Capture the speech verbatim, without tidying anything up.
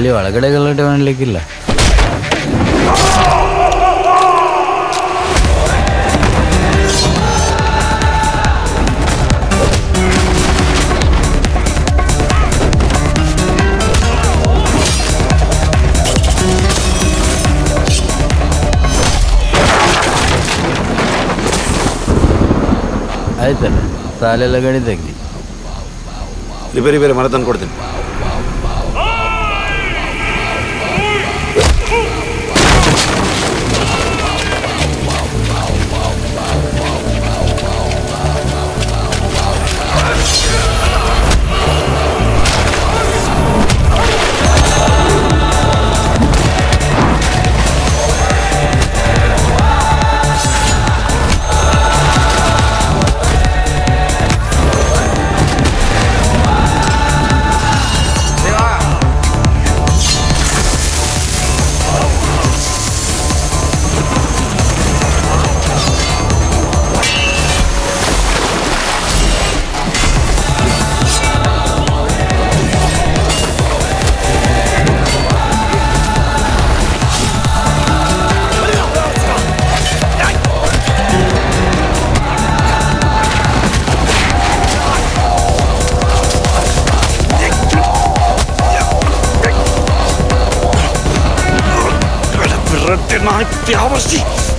ಇಲ್ಲಿ ಒಳಗಡೆ ಗಲಾಟೆ ಮಾಡಲಿಕ್ಕಿಲ್ಲ. ಆಯ್ತಲ್ಲ, ಸಾಲೆಲ್ಲ ಗಡಿ ತೆಗ್ದಿ ಬೇರೆ ಬೇರೆ ಮರ ತಂದು ಕೊಡ್ತೀನಿ. They must be.